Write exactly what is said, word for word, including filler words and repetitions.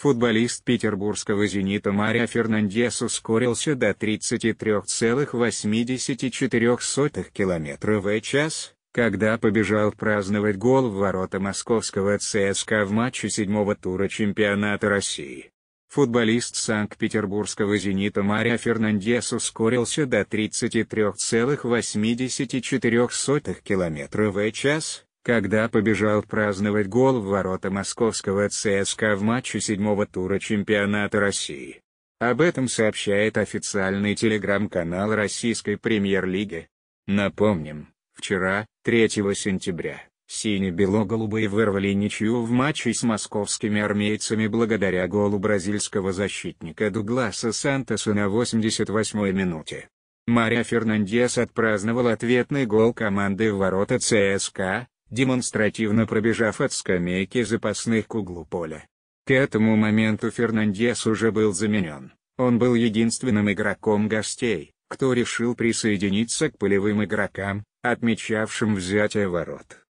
Футболист петербургского «Зенита» Марио Фернандес ускорился до тридцати трёх целых восьмидесяти четырёх сотых километра в час, когда побежал праздновать гол в ворота московского ЦСКА в матче седьмого тура чемпионата России. Футболист санкт-петербургского «Зенита» Марио Фернандес ускорился до тридцати трёх целых восьмидесяти четырёх сотых километра в час, когда побежал праздновать гол в ворота московского ЦСКА в матче седьмого тура чемпионата России. Об этом сообщает официальный телеграм-канал российской премьер-лиги. Напомним, вчера, третьего сентября. Сине-бело-голубые вырвали ничью в матче с московскими армейцами благодаря голу бразильского защитника Дугласа Сантоса на восемьдесят восьмой минуте. Марио Фернандес отпраздновал ответный гол команды в ворота ЦСКА, демонстративно пробежав от скамейки запасных к углу поля. К этому моменту Фернандес уже был заменен, он был единственным игроком гостей, кто решил присоединиться к полевым игрокам, отмечавшим взятие ворот.